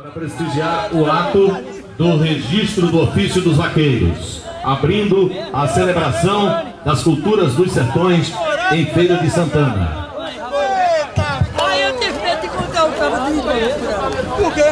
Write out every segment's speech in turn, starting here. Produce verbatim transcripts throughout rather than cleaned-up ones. Para prestigiar o ato do registro do ofício dos vaqueiros, abrindo a celebração das culturas dos sertões em Feira de Santana. Por quê?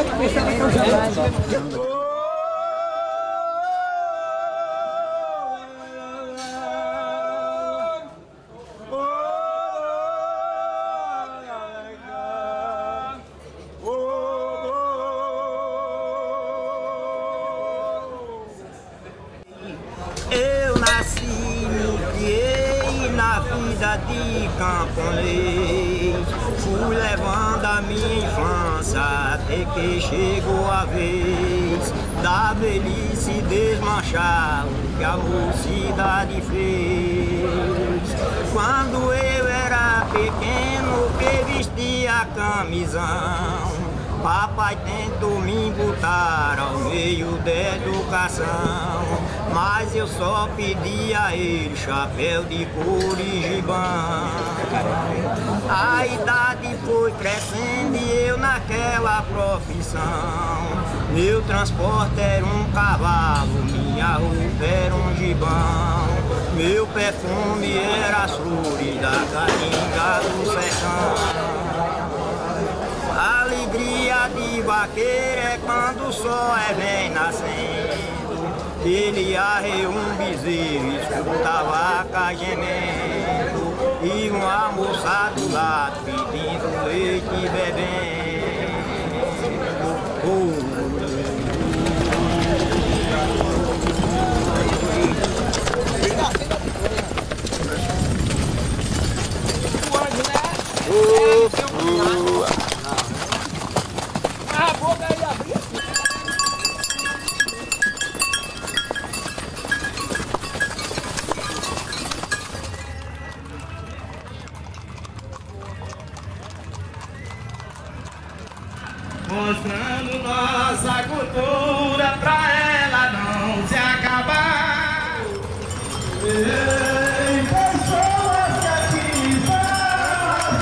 Eu nasci, me criei na vida de camponês. Fui levando a minha infância até que chegou a vez da velhice desmanchar o que a mocidade fez. Quando eu era pequeno que vestia camisão, papai tentou me botar ao meio da educação, mas eu só pedi a ele chapéu de couro e gibão. A idade foi crescendo e eu naquela profissão. Meu transporte era um cavalo, minha roupa era um gibão, meu perfume era as flores da caatinga do sertão. A alegria de vaqueiro é quando o sol é bem nascendo, ele arreou um bezerro e escuta a vaca gemendo, e uma moça do lado pedindo leite e bebendo. A boca aí abriu. Mostrando nossa cultura pra ela não se acabar. Ei, pessoas que aqui estão,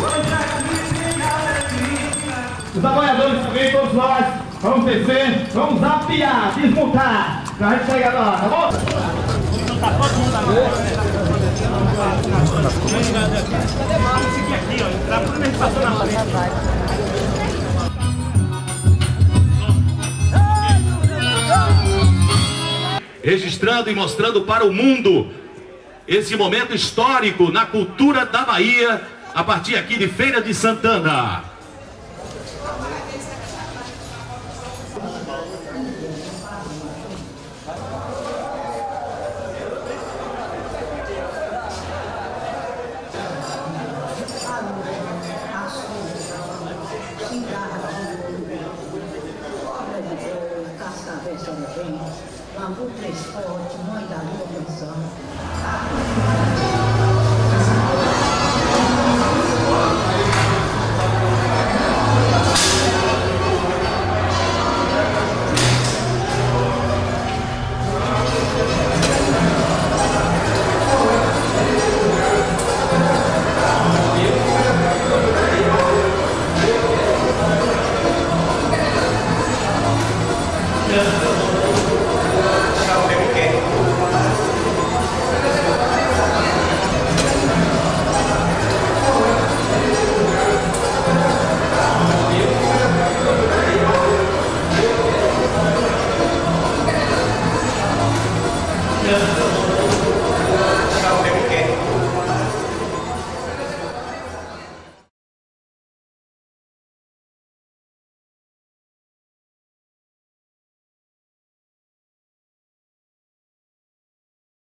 hoje aqui tem alegria. Os trabalhadores também, todos nós, vamos descer, vamos zapear, desmontar, pra gente chegar lá, tá bom? Aqui, ó, entrar por onde a gente passou na frente. Registrando e mostrando para o mundo esse momento histórico na cultura da Bahia, a partir aqui de Feira de Santana. Bambu, três forte, mãe da lua, pensando. Yeah.